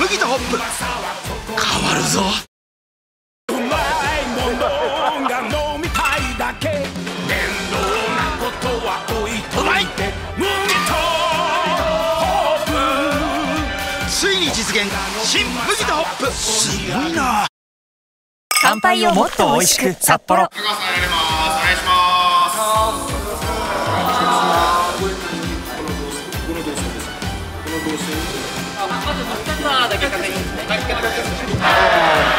麦とホップ変わるぞ。うまいものが飲みたいだけ、面倒なことは置いといて、麦とホップついに実現、新麦とホップ、すごいな。乾杯をもっと美味しく札幌。お願いします。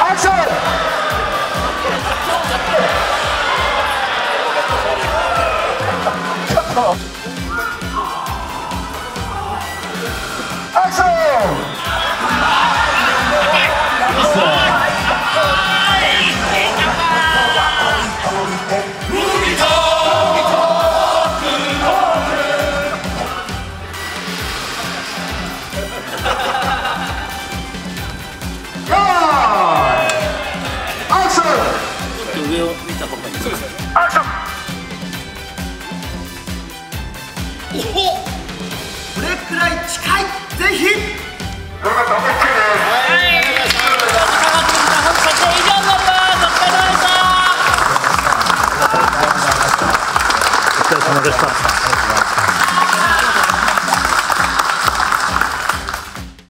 アクション。アクション。これくらい近い、ぜひ。